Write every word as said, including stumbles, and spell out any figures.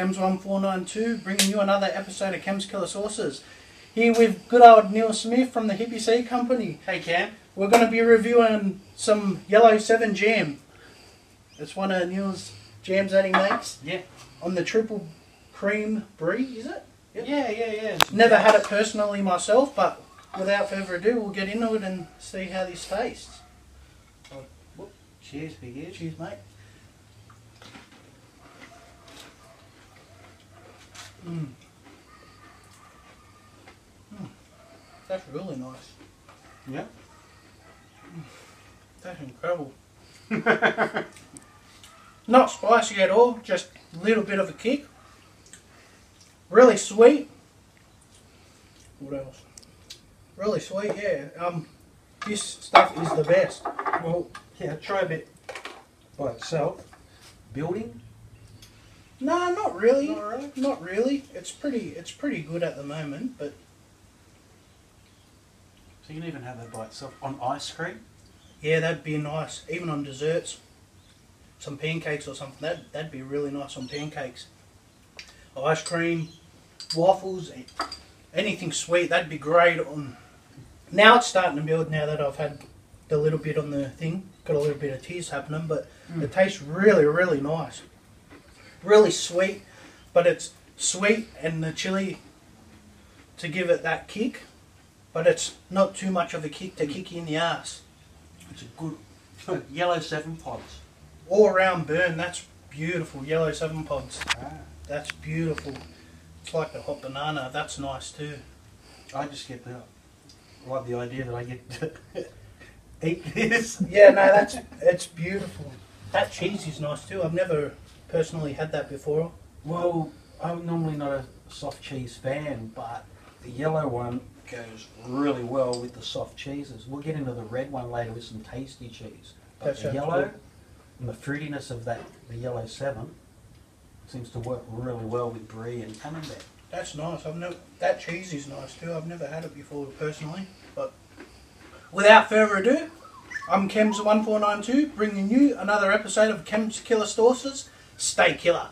Camz one four nine two, bringing you another episode of Camz Killer Sauces. Here with good old Neil Smith from the Hippy Seed Company. Hey Cam. We're going to be reviewing some Yellow seven Jam. It's one of Neil's jams that he makes. Yeah. On the Triple Cream Brie, is it? Yep. Yeah, yeah, yeah. Never had it personally myself, but without further ado, we'll get into it and see how this tastes. Oh, whoop. Cheers, big ears. Cheers, mate. Mm. Mm. That's really nice. Yeah. Mm. That's incredible. Not spicy at all, just a little bit of a kick. Really sweet. What else? Really sweet, yeah. Um, this stuff is the best. Well, yeah, try a bit by itself. Building. No, not really. Not really. Not really. It's pretty. It's pretty good at the moment, but so you can even have that by itself on ice cream. Yeah, that'd be nice. Even on desserts, some pancakes or something. That that'd be really nice on pancakes, ice cream, waffles, anything sweet. That'd be great on. Now it's starting to build. Now that I've had the little bit on the thing, got a little bit of tears happening, but mm. It tastes really, really nice. Really sweet, but it's sweet and the chili to give it that kick, but it's not too much of a kick to mm. kick you in the ass. It's a good oh, Yellow seven pods. All around burn, that's beautiful. Yellow seven pods. Ah. That's beautiful. It's like the hot banana, that's nice too. I just get the like the idea that I get to eat this. Yeah, no, that's it's beautiful. That cheese is nice too. I've never personally had that before. Well, I'm normally not a soft cheese fan, but the yellow one goes really well with the soft cheeses. We'll get into the red one later with some tasty cheese. But that the yellow cool. and the fruitiness of that, the yellow seven, seems to work really well with brie and camembert. That's nice. I've never, that cheese is nice too. I've never had it before personally. But without further ado, I'm Camz one four nine two, bringing you another episode of Camz Killer Sauces. Stay killer.